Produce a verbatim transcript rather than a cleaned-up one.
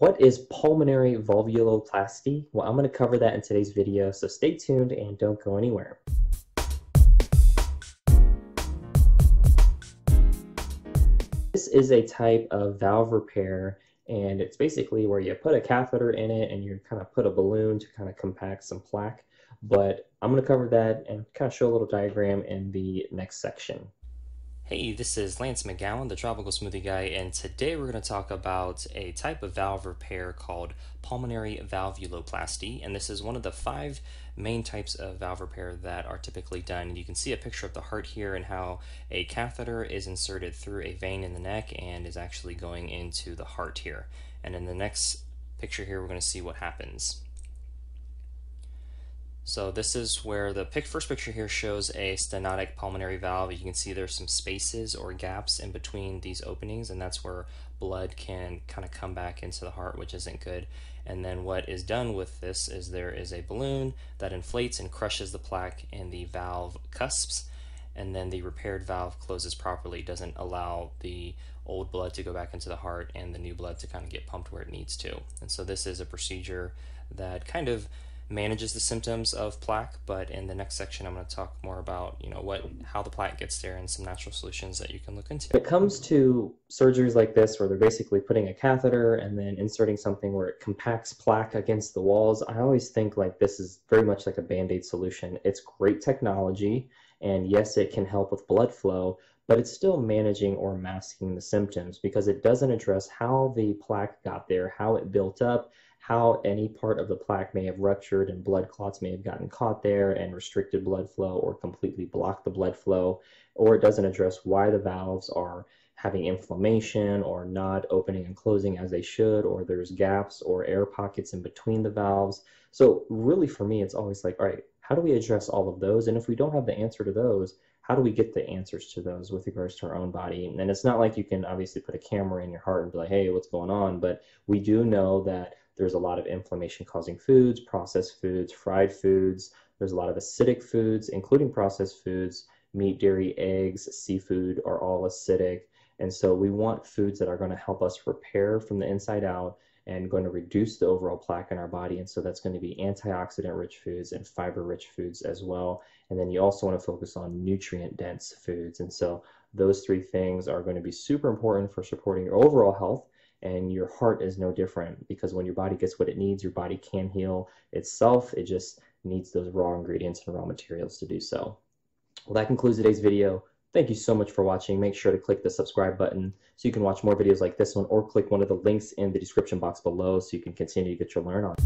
What is pulmonary valvuloplasty? Well, I'm going to cover that in today's video, so stay tuned and don't go anywhere. This is a type of valve repair, and it's basically where you put a catheter in it and you kind of put a balloon to kind of compact some plaque. But I'm going to cover that and kind of show a little diagram in the next section. Hey, this is Lance McGowan, the Tropical Smoothie Guy, and today we're going to talk about a type of valve repair called pulmonary valvuloplasty, and this is one of the five main types of valve repair that are typically done. You can see a picture of the heart here and how a catheter is inserted through a vein in the neck and is actually going into the heart here. And in the next picture here, we're going to see what happens. So this is where the pic first picture here shows a stenotic pulmonary valve. You can see there's some spaces or gaps in between these openings, and that's where blood can kind of come back into the heart, which isn't good. And then what is done with this is there is a balloon that inflates and crushes the plaque in the valve cusps, and then the repaired valve closes properly, doesn't allow the old blood to go back into the heart and the new blood to kind of get pumped where it needs to. And so this is a procedure that kind of manages the symptoms of plaque, but in the next section I'm going to talk more about, you know, what how the plaque gets there and some natural solutions that you can look into. When it comes to surgeries like this, where they're basically putting a catheter and then inserting something where it compacts plaque against the walls, I always think like this is very much like a band-aid solution. It's great technology, and yes, it can help with blood flow, but it's still managing or masking the symptoms because it doesn't address how the plaque got there, how it built up, how any part of the plaque may have ruptured and blood clots may have gotten caught there and restricted blood flow or completely blocked the blood flow, or it doesn't address why the valves are having inflammation or not opening and closing as they should, or there's gaps or air pockets in between the valves. So really for me, it's always like, all right, how do we address all of those? And if we don't have the answer to those, how do we get the answers to those with regards to our own body? And it's not like you can obviously put a camera in your heart and be like, hey, what's going on? But we do know that there's a lot of inflammation-causing foods, processed foods, fried foods. There's a lot of acidic foods, including processed foods. Meat, dairy, eggs, seafood are all acidic. And so we want foods that are going to help us repair from the inside out and going to reduce the overall plaque in our body. And so that's going to be antioxidant-rich foods and fiber-rich foods as well. And then you also want to focus on nutrient-dense foods. And so those three things are going to be super important for supporting your overall health. And your heart is no different, because when your body gets what it needs, your body can heal itself. It just needs those raw ingredients and raw materials to do so. Well, that concludes today's video. Thank you so much for watching. Make sure to click the subscribe button so you can watch more videos like this one, or click one of the links in the description box below so you can continue to get your learn on.